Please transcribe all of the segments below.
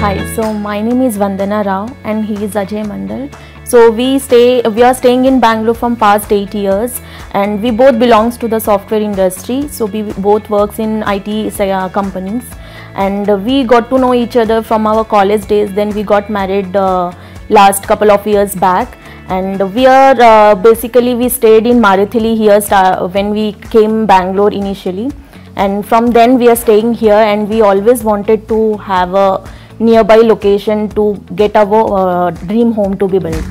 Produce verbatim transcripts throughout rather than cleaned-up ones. Hi, so my name is Vandana Rao and he is Ajay Mandal. So we stay, we are staying in Bangalore from past eight years, and we both belongs to the software industry. So we both works in I T companies, and we got to know each other from our college days. Then we got married uh, last couple of years back. And we are uh, basically we stayed in Marathahalli here when we came Bangalore initially, and from then we are staying here, and we always wanted to have a nearby location to get our uh, dream home to be built.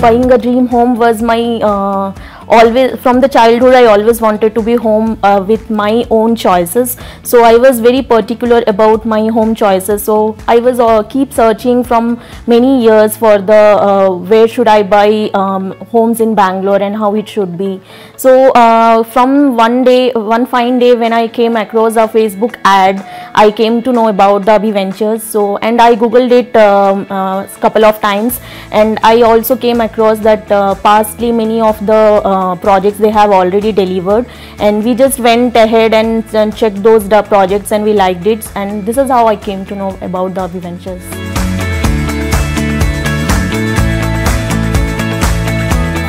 Buying a dream home was my uh, always from the childhood. I always wanted to be home uh, with my own choices, so I was very particular about my home choices. So I was uh, keep searching from many years for the uh, where should I buy um, homes in Bangalore and how it should be. So uh, from one day one fine day when I came across a Facebook ad, I came to know about the Abhee Ventures. So and I googled it um, uh, couple of times, and I also came across that uh, pastly many of the uh, Uh, projects they have already delivered, and we just went ahead and, and checked those the projects, and we liked it, and this is how I came to know about the Abhee Ventures.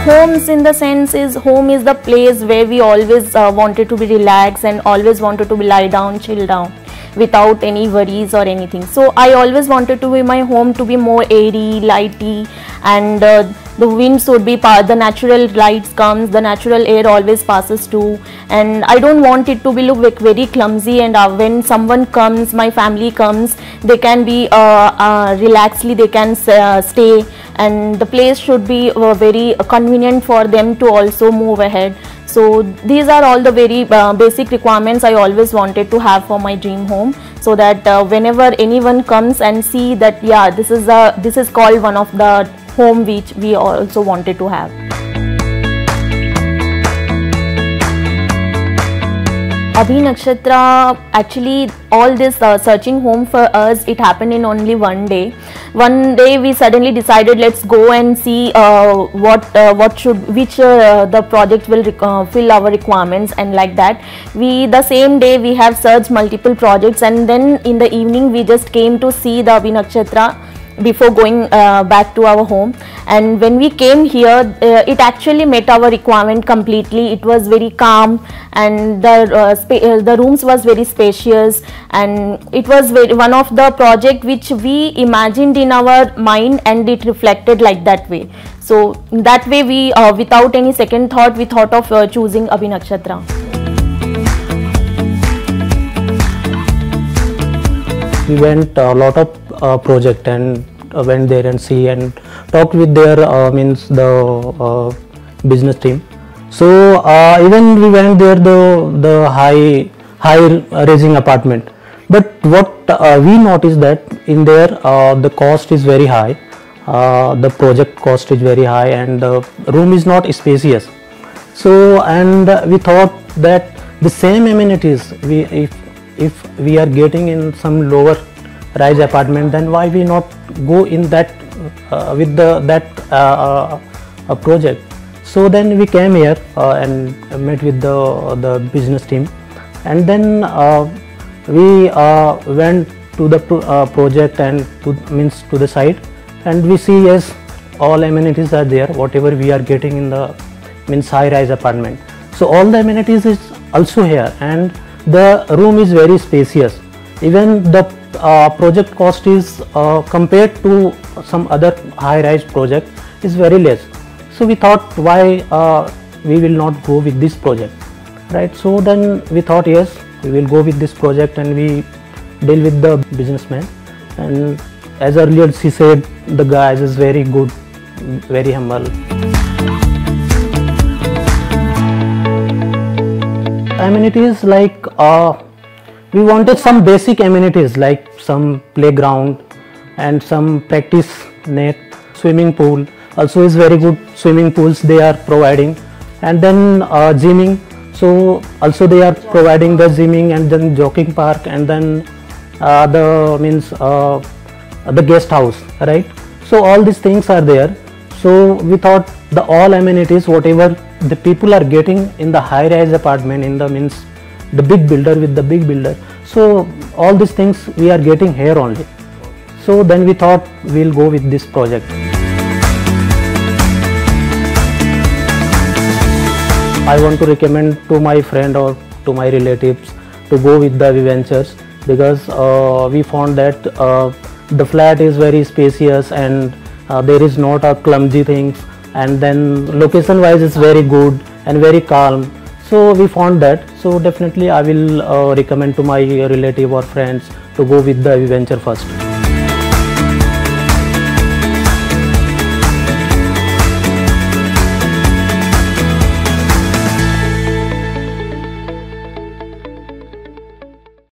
Homes in the sense is home is the place where we always uh, wanted to be relaxed and always wanted to be lie down, chill down without any worries or anything. So I always wanted to be my home to be more airy, lighty, and uh, the winds would be pa the natural lights comes, the natural air always passes too, and I don't want it to be look like very clumsy. And uh, when someone comes, my family comes, they can be uh, uh, relaxedly they can uh, stay, and the place should be uh, very convenient for them to also move ahead. So these are all the very uh, basic requirements I always wanted to have for my dream home, so that uh, whenever anyone comes and see that yeah, this is a this is called one of the home which we also wanted to have. Abhee Nakshatra, actually all this uh, searching home for us, it happened in only one day. One day we suddenly decided let's go and see uh, what uh, what should which uh, the project will uh, fill our requirements, and like that we the same day we have searched multiple projects, and then in the evening we just came to see the Abhee Nakshatra before going uh, back to our home. And when we came here, uh, it actually met our requirement completely. It was very calm, and the uh, uh, the rooms was very spacious, and it was very, one of the project which we imagined in our mind, and it reflected like that way. So that way we uh, without any second thought we thought of uh, choosing Abhee Nakshatra. We went a lot of uh, project and uh, went there and see and talked with their uh, means the uh, business team. So uh, even we went there the the high high raising apartment. But what uh, we noticed that in there uh, the cost is very high. Uh, the project cost is very high, and the room is not spacious. So and we thought that the same amenities we if. If we are getting in some lower rise apartment, then why we not go in that uh, with the that uh, uh, project? So then we came here uh, and met with the the business team, and then uh, we uh, went to the pro uh, project and to, means to the site, and we see yes, all amenities are there. Whatever we are getting in the means high rise apartment, so all the amenities is also here, and the room is very spacious. Even the uh, project cost is uh, compared to some other high-rise project is very less. So we thought why uh, we will not go with this project, right? So then we thought yes, we will go with this project, and we deal with the businessman. And as earlier she said, the guy is very good, very humble. Amenities like uh, we wanted some basic amenities like some playground and some practice net, swimming pool also is very good. Swimming pools they are providing, and then uh, gymming, so also they are providing the gymming, and then jogging park, and then uh, the means uh, the guest house, right? So all these things are there. So we thought the all amenities whatever the people are getting in the high rise apartment in the means the big builder with the big builder. So all these things we are getting here only. So then we thought we'll go with this project. I want to recommend to my friend or to my relatives to go with the Abhee Ventures, because uh, we found that uh, the flat is very spacious and uh, there is not a clumsy thing, and then location wise it's very good and very calm. So we found that. So definitely I will uh, recommend to my relative or friends to go with the Abhee Venture first.